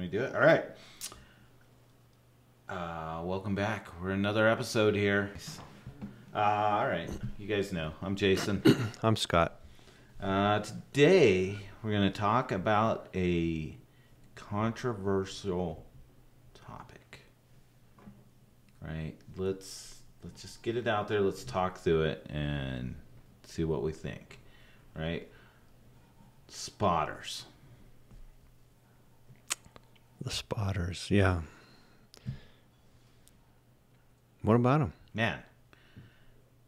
Can we do it? All right. Welcome back. We're another episode here. All right. You guys know. I'm Jason. I'm Scott. Today, we're going to talk about a controversial topic. Right? Let's just get it out there. Let's talk through it and see what we think. Right? Spotters. The spotters, yeah. What about them? Man,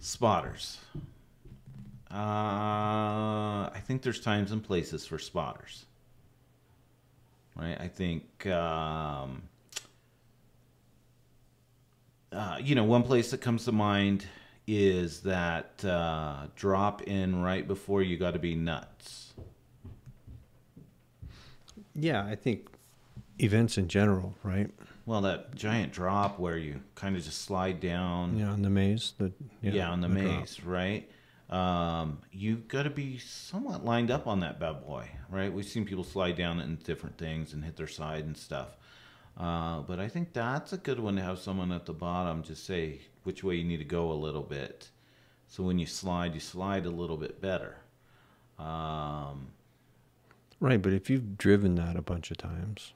spotters. I think there's times and places for spotters. Right? I think, you know, one place that comes to mind is that drop in right before you got to be nuts. Yeah, I think events in general, right? Well, that giant drop where you kind of just slide down. Yeah, on the maze. On the maze, drop. Right? You've got to be somewhat lined up on that bad boy, right? We've seen people slide down in different things and hit their side and stuff. But I think that's a good one to have someone at the bottom just say which way you need to go a little bit. So when you slide a little bit better. Right, but if you've driven that a bunch of times,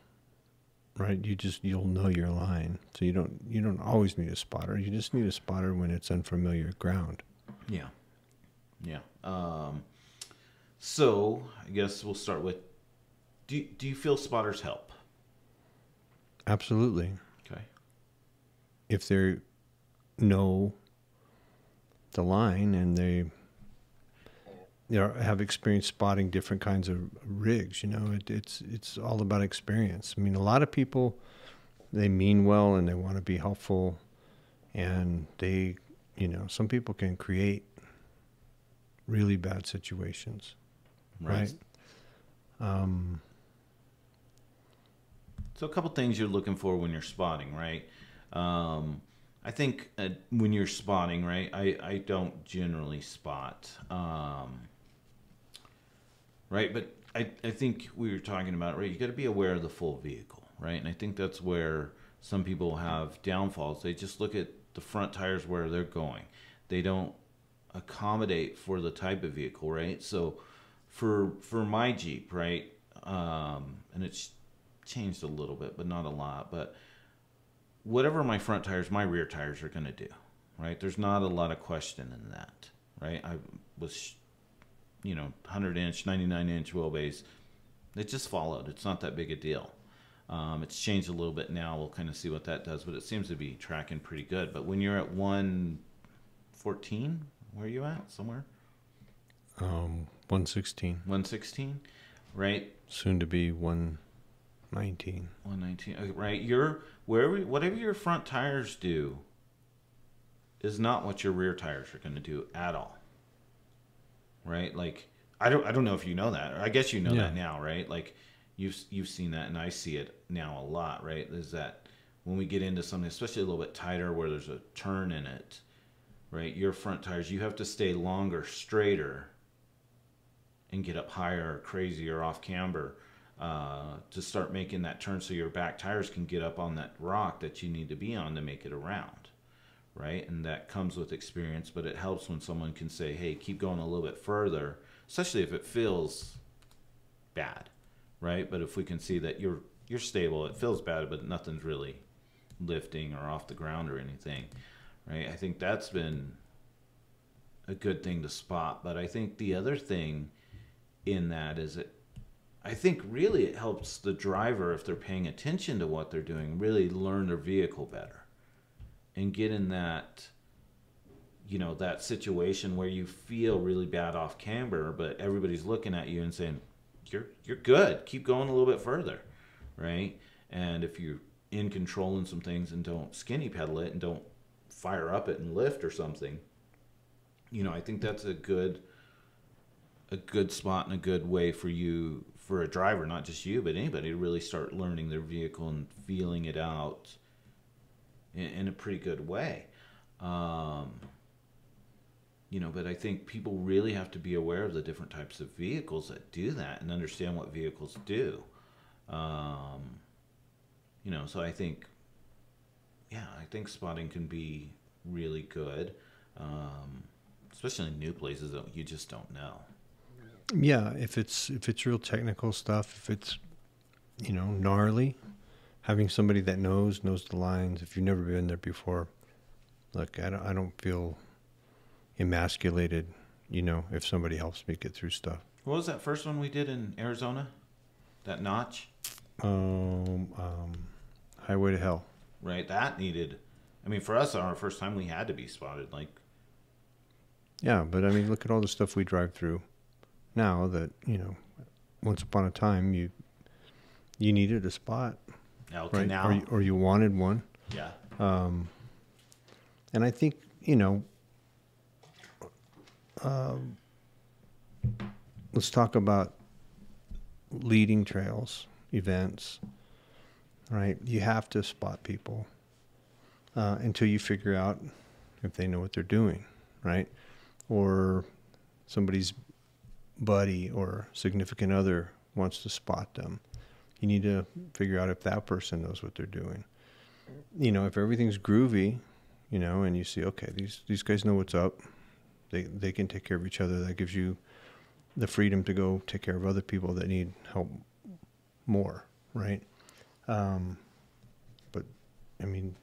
right, you'll know your line, so you don't always need a spotter. You just need a spotter when it's unfamiliar ground. Yeah, yeah. So I guess we'll start with: do you feel spotters help? Absolutely. Okay. If they know the line and they have experience spotting different kinds of rigs, you know, it's all about experience. I mean, a lot of people, they mean well and they want to be helpful, and they, you know, some people can create really bad situations, right? So a couple things you're looking for when you're spotting, right? I think when you're spotting, right, I don't generally spot. Right, but I think we were talking about, right, you got to be aware of the full vehicle, right? And I think that's where some people have downfalls. They just look at the front tires where they're going. They don't accommodate for the type of vehicle, right? So for my Jeep, right, and it's changed a little bit, but not a lot, but whatever my front tires, my rear tires are going to do, right? There's not a lot of question in that, right? I was... you know, 100-inch, 99-inch wheelbase. It just followed. It's not that big a deal. It's changed a little bit now. We'll kind of see what that does, but it seems to be tracking pretty good. But when you're at 114, where are you at? Somewhere? 116. 116, right? Soon to be 119. 119, right? You're wherever, whatever your front tires do is not what your rear tires are going to do at all. Right? Like, I don't know if you know that, or I guess you know that now, right? Like you've seen that, and I see it now a lot, right? Is that when we get into something, especially a little bit tighter where there's a turn in it, right? Your front tires, you have to stay longer, straighter, and get up higher, crazier, off camber, to start making that turn so your back tires can get up on that rock that you need to be on to make it around. Right? And that comes with experience, but it helps when someone can say, hey, keep going a little bit further, especially if it feels bad, right? But if we can see that you're stable, it feels bad, but nothing's really lifting or off the ground or anything, right? I think that's been a good thing to spot. But I think the other thing in that is that I think really it helps the driver, if they're paying attention to what they're doing, really learn their vehicle better. And get in that, you know, that situation where you feel really bad off camber, but everybody's looking at you and saying, you're good. Keep going a little bit further, right? And if you're in control in some things and don't skinny pedal it and don't fire up it and lift or something, you know, I think that's a good spot and a good way for you, for a driver, not just you, but anybody, to really start learning their vehicle and feeling it out in a pretty good way. You know, but I think people really have to be aware of the different types of vehicles that do that and understand what vehicles do. you know, so I think, yeah, I think spotting can be really good, especially in new places that you just don't know. Yeah, if it's real technical stuff, if it's, you know, gnarly, having somebody that knows the lines. If you've never been there before, look, I don't feel emasculated, you know, if somebody helps me get through stuff. What was that first one we did in Arizona? That notch? Highway to Hell. Right, that needed, I mean, for us, our first time, we had to be spotted, like. Yeah, but I mean, look at all the stuff we drive through now that, you know, once upon a time, you needed a spot. Right? Now. Or you wanted one. Yeah. And I think, you know, let's talk about leading trails, events, right? You have to spot people until you figure out if they know what they're doing, right? Or somebody's buddy or significant other wants to spot them. You need to figure out if that person knows what they're doing. You know, if everything's groovy, you know, and you see, okay, these guys know what's up. They can take care of each other. That gives you the freedom to go take care of other people that need help more, right? But, I mean,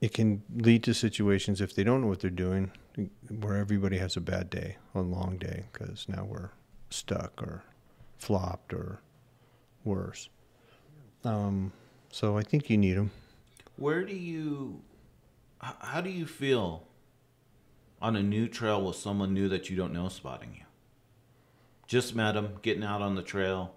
it can lead to situations if they don't know what they're doing where everybody has a bad day, a long day, because now we're stuck or flopped or worse. So I think you need them. How do you feel on a new trail with someone new that you don't know spotting you? Just met them, getting out on the trail,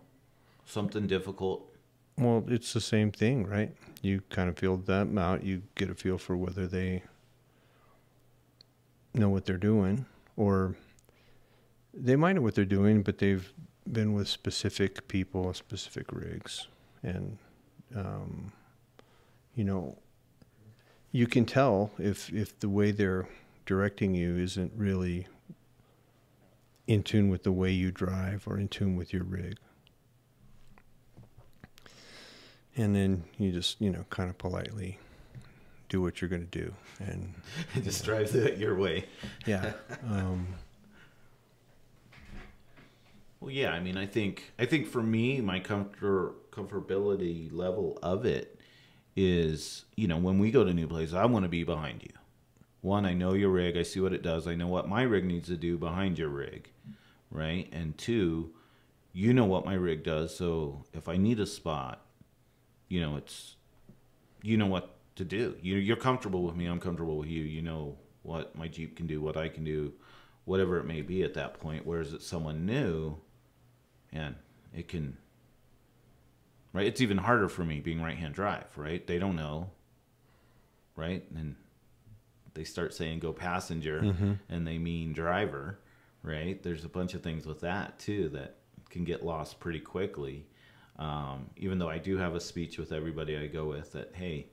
something difficult. Well, it's the same thing, right? You kind of feel them out. You get a feel for whether they know what they're doing, or they might know what they're doing, but they've been with specific people, specific rigs, and, you know, you can tell if the way they're directing you isn't really in tune with the way you drive or in tune with your rig. And then you just, you know, kind of politely do what you're going to do. And just drive it your way. Yeah. Well, yeah, I mean, I think for me, my comfortability level of it is, you know, when we go to new places, I want to be behind you. One, I know your rig. I see what it does. I know what my rig needs to do behind your rig, right? And two, you know what my rig does. So if I need a spot, you know, it's, you know what to do. You're comfortable with me. I'm comfortable with you. You know what my Jeep can do, what I can do, whatever it may be at that point. Whereas it's someone new, and it can, right? It's even harder for me being right-hand drive, right? They don't know, right? And they start saying go passenger, mm-hmm. and they mean driver, right? There's a bunch of things with that, too, that can get lost pretty quickly. Even though I do have a speech with everybody I go with that, hey,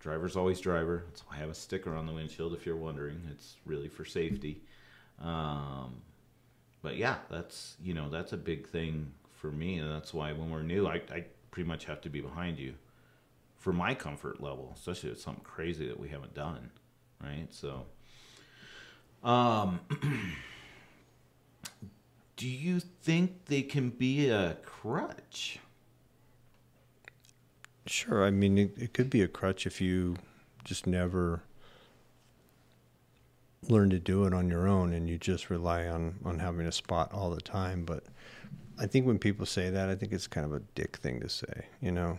driver's always driver. That's why I have a sticker on the windshield, if you're wondering. It's really for safety. But yeah, that's, you know, that's a big thing for me. And that's why when we're new, I pretty much have to be behind you for my comfort level, especially if it's something crazy that we haven't done. Right. So, do you think they can be a crutch? Sure. I mean, it could be a crutch if you just never learn to do it on your own and you just rely on having a spot all the time. But I think when people say that, I think it's kind of a dick thing to say, you know,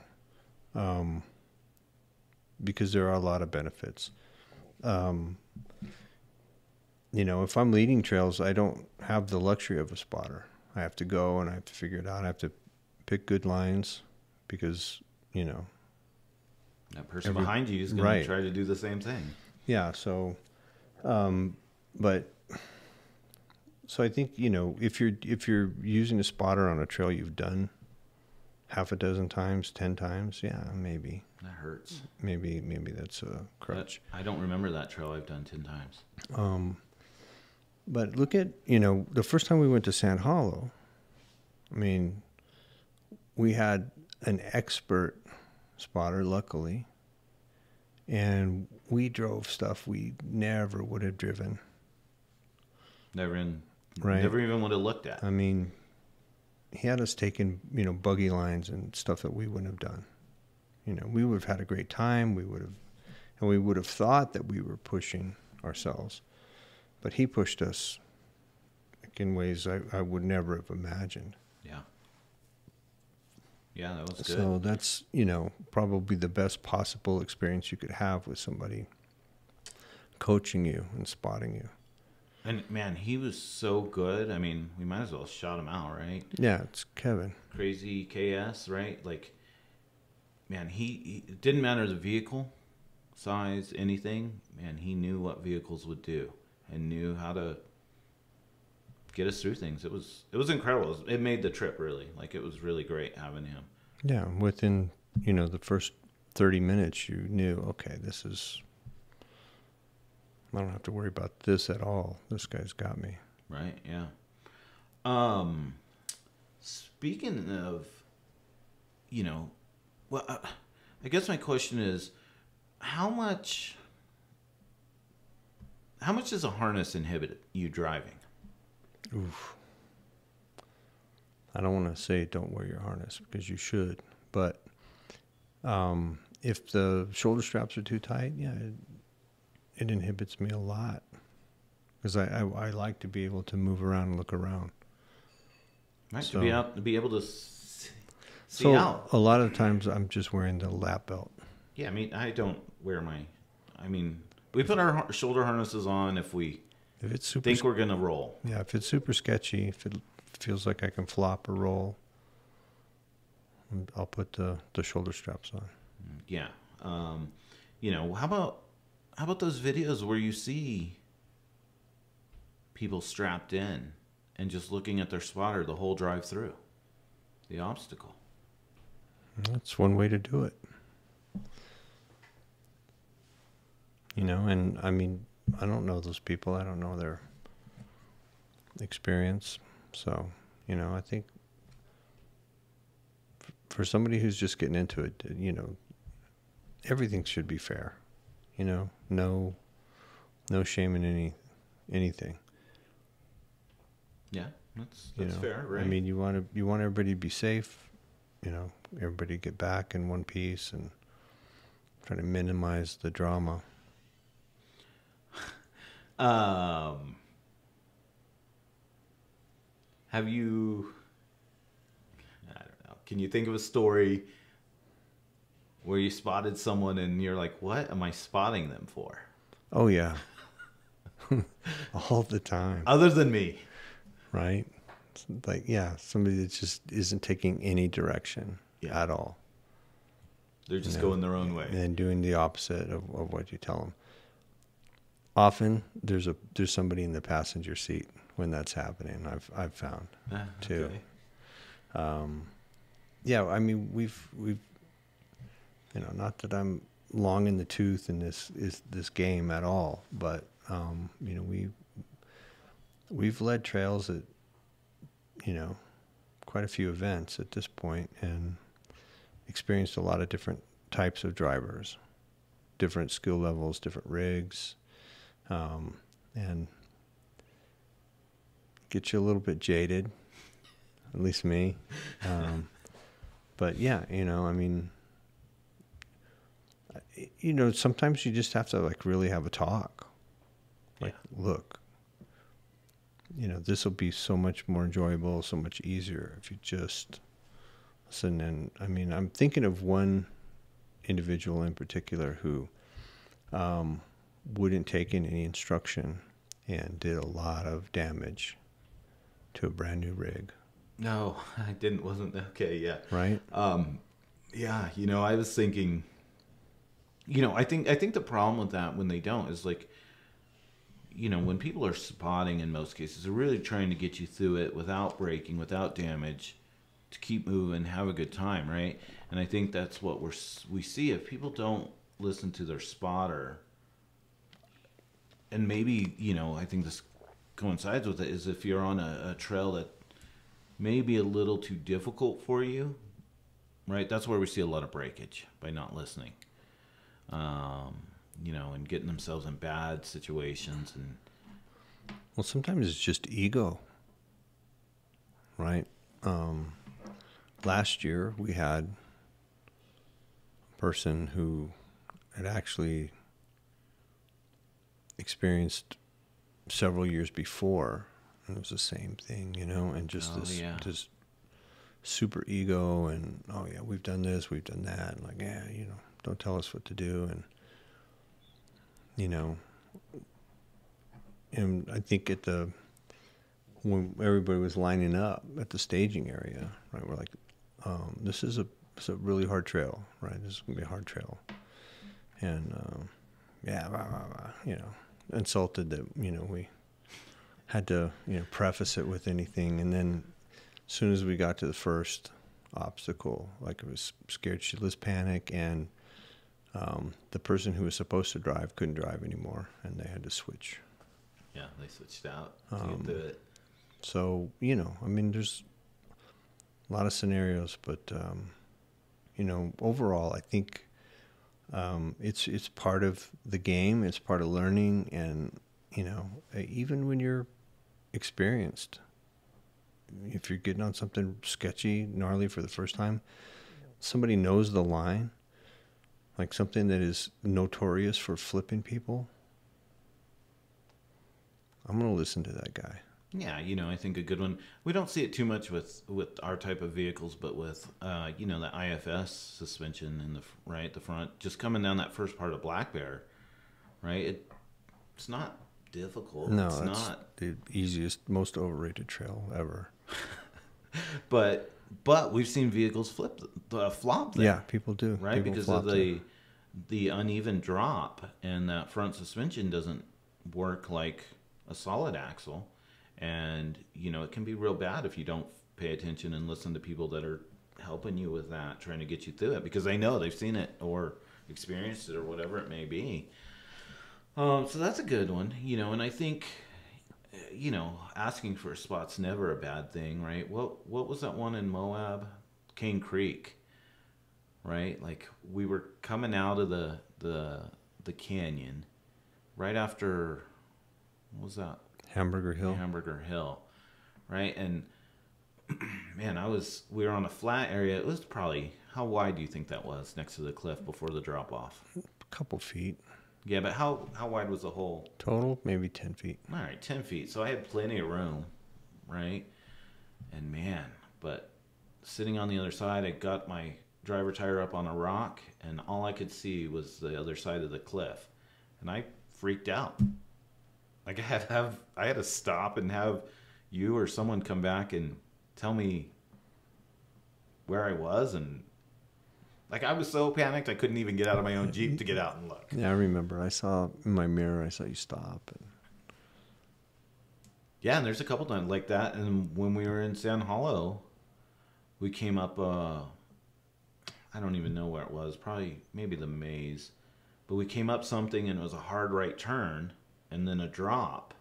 because there are a lot of benefits. You know, if I'm leading trails, I don't have the luxury of a spotter. I have to go and I have to figure it out. I have to pick good lines because, you know, that person behind you is going to try to do the same thing. Yeah. So, so I think, you know, if you're using a spotter on a trail you've done half a dozen times, 10 times, yeah, maybe. That hurts. Maybe that's a crutch. I don't remember that trail I've done 10 times. But look at, you know, the first time we went to Sand Hollow, I mean, we had an expert spotter, luckily, and we drove stuff we never would have driven. Never even would have looked at. I mean, he had us taking, buggy lines and stuff that we wouldn't have done. We would have had a great time. We would have thought that we were pushing ourselves, but he pushed us in ways I would never have imagined. Yeah. Yeah, that was good. So that's, probably the best possible experience you could have with somebody coaching you and spotting you. And, man, he was so good. I mean, we might as well shout him out, right? Yeah, it's Kevin. Crazy KS, right? Like, man, it didn't matter the vehicle, size, anything. Man, he knew what vehicles would do and knew how to get us through things. It was incredible. It made the trip, really. Like, it was really great having him. Yeah, within, the first 30 minutes, you knew, okay, I don't have to worry about this at all. This guy's got me. Right, yeah. Speaking of, I guess my question is, how much does a harness inhibit you driving? Oof. I don't want to say don't wear your harness, because you should, but if the shoulder straps are too tight, yeah, it inhibits me a lot, because I like to be able to move around and look around. Nice to be able to see out. A lot of times I'm just wearing the lap belt. Yeah, I mean, I don't wear we put our shoulder harnesses on if it's super, think we're gonna roll. Yeah, if it's super sketchy, if it feels like I can flop or roll, I'll put the shoulder straps on. Yeah, how about those videos where you see people strapped in and just looking at their spotter the whole drive through, the obstacle? That's one way to do it. And I mean, I don't know those people. I don't know their experience. So, I think for somebody who's just getting into it, everything should be fair. No shame in anything. Yeah, that's fair, right? I mean, you want everybody to be safe, everybody get back in one piece and try to minimize the drama. I don't know, can you think of a story where you spotted someone and you're like, what am I spotting them for? Oh, yeah. All the time. Other than me. Right? It's like, yeah, somebody that just isn't taking any direction at all. They're just going their own way. And doing the opposite of what you tell them. Often there's somebody in the passenger seat when that's happening. I've found too. Okay. I mean, we've not that I'm long in the tooth in this game at all, but we've led trails at quite a few events at this point and experienced a lot of different types of drivers, different skill levels, different rigs. And get you a little bit jaded, at least me. But yeah, I mean, sometimes you just have to like really have a talk. Like, look, this will be so much more enjoyable, so much easier if you just listen. And I mean, I'm thinking of one individual in particular who, wouldn't take in any instruction and did a lot of damage to a brand new rig. No, I didn't. Wasn't okay. Yeah. Right. Yeah. I was thinking, I think the problem with that when they don't is like, when people are spotting in most cases, they're really trying to get you through it without breaking, without damage, to keep moving, have a good time. Right. And I think that's what we see. If people don't listen to their spotter, and maybe, I think this coincides with it, is if you're on a trail that may be a little too difficult for you, right? That's where we see a lot of breakage, by not listening, you know, and getting themselves in bad situations. And well, sometimes it's just ego, right? Last year we had a person who had actually experienced several years before, and it was the same thing, you know, and just this super ego, and oh yeah, we've done this, we've done that, and like, yeah, you know, don't tell us what to do. And you know, and I think at the, when everybody was lining up at the staging area, right, we're like, this is a really hard trail, right? This is gonna be a hard trail. And yeah, blah, blah, blah, you know, insulted that, you know, we had to, you know, preface it with anything. And then as soon as we got to the first obstacle, like, it was scared shitless panic, and the person who was supposed to drive couldn't drive anymore, and they had to switch. Yeah, they switched out to get through it. So, you know, I mean, there's a lot of scenarios, but, you know, overall, I think it's part of the game, it's part of learning, and, you know, even when you're experienced, if you're getting on something sketchy, gnarly for the first time, somebody knows the line, like something that is notorious for flipping people, I'm going to listen to that guy. Yeah, you know, I think a good one, we don't see it too much with our type of vehicles, but with, you know, the IFS suspension in the right, the front, just coming down that first part of Black Bear, right? It's not difficult. No, it's not the easiest, most overrated trail ever. But we've seen vehicles flip, flop there. Yeah, people do. Right, people because of the uneven drop, and that front suspension doesn't work like a solid axle. And, you know, it can be real bad if you don't pay attention and listen to people that are helping you with that, trying to get you through it, because they know, they've seen it or experienced it or whatever it may be. So that's a good one, you know, and I think, you know, asking for a spot's never a bad thing, right? What was that one in Moab? Kane Creek, right? Like, we were coming out of the canyon right after, what was that? Hamburger Hill. Hamburger Hill, right? And man, we were on a flat area. It was probably, how wide do you think that was next to the cliff before the drop off? A couple feet. Yeah, but how wide was the hole? Total, maybe 10 feet. All right, 10 feet. So I had plenty of room, right? And man, but sitting on the other side, I got my driver tire up on a rock, and all I could see was the other side of the cliff. And I freaked out. Like, I had to stop and have you or someone come back and tell me where I was. And like, I was so panicked, I couldn't even get out of my own Jeep to get out and look. Yeah, I remember. I saw in my mirror, I saw you stop. And... yeah, and there's a couple times like that. And when we were in Sand Hollow, we came up, I don't even know where it was, probably maybe the maze. But we came up something, and it was a hard right turn. And then a drop,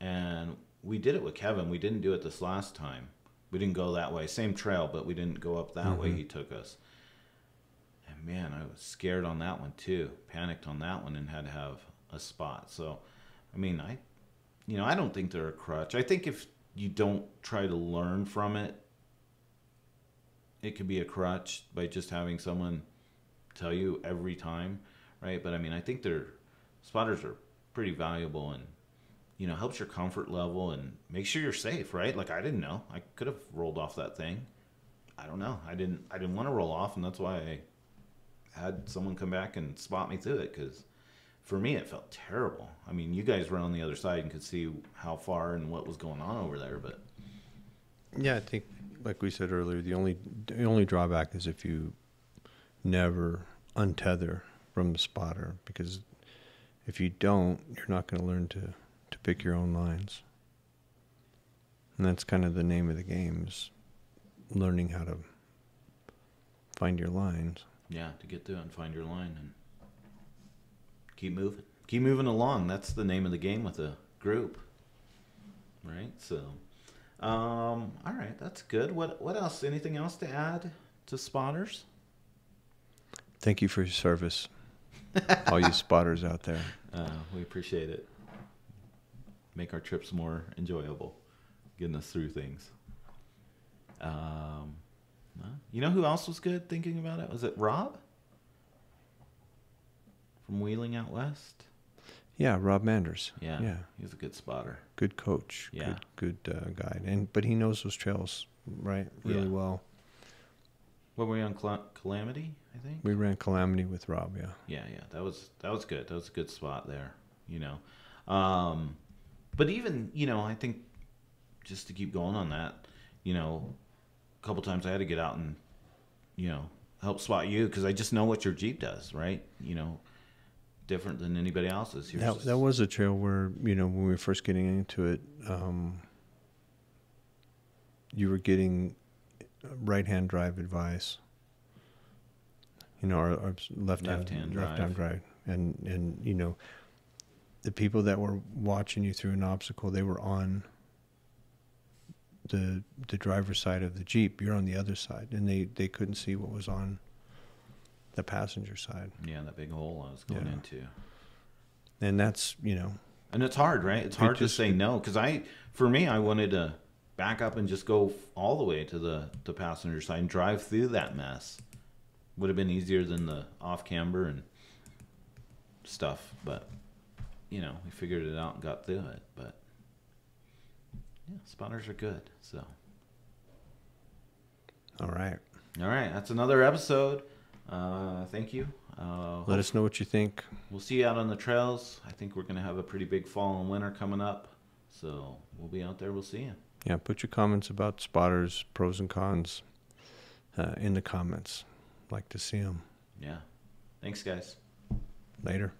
and we did it with Kevin. We didn't do it this last time. We didn't go that way. Same trail, but we didn't go up that way. He took us. And man, I was scared on that one too. Panicked on that one, and had to have a spot. So, I mean, you know, I don't think they're a crutch. I think if you don't try to learn from it, it could be a crutch by just having someone tell you every time, right? But I mean, I think spotters are pretty valuable, and you know, helps your comfort level and make sure you're safe, right? Like, I didn't know. I could have rolled off that thing. I don't know. I didn't want to roll off, and that's why I had someone come back and spot me through it, because for me it felt terrible. I mean, you guys were on the other side and could see how far and what was going on over there, but yeah, I think like we said earlier, the only drawback is if you never untether from the spotter, because if you don't, you're not going to learn to pick your own lines. And that's kind of the name of the game, is learning how to find your lines. Yeah, to get through and find your line and keep moving. Keep moving along. That's the name of the game with a group, right? So, all right, that's good. What else? Anything else to add to spotters. Thank you for your service, all you spotters out there. We appreciate it. Make our trips more enjoyable, getting us through things. You know who else was good thinking about it? Was it Rob? From Wheeling Out West? Yeah, Rob Manders. Yeah, yeah. He's a good spotter. Good coach. Yeah. Good guide. But he knows those trails, right, really well. What were we on, Calamity, I think? We ran Calamity with Rob, yeah. Yeah, yeah. That was good. That was a good spot there, you know. But even, you know, I think just to keep going on that, you know, a couple times I had to get out and, you know, help spot you because I just know what your Jeep does, right? You know, different than anybody else's. That was a trail where, you know, when we were first getting into it, you were getting right-hand drive advice, you know, or left-hand drive. And, you know, the people that were watching you through an obstacle, they were on the driver's side of the Jeep. You're on the other side, and they couldn't see what was on the passenger side. Yeah, that big hole I was going into. And that's, you know. And it's hard, right? It's hard to say no, because for me, I wanted to back up and just go all the way to the passenger side and drive through that mess. Would have been easier than the off-camber and stuff, but, you know, we figured it out and got through it, but. Yeah, spotters are good, so. All right, that's another episode. Thank you. Let us know what you think. We'll see you out on the trails. I think we're going to have a pretty big fall and winter coming up, so we'll be out there. We'll see you. Yeah, put your comments about spotters, pros and cons, in the comments. Like to see them. Yeah. Thanks, guys. Later.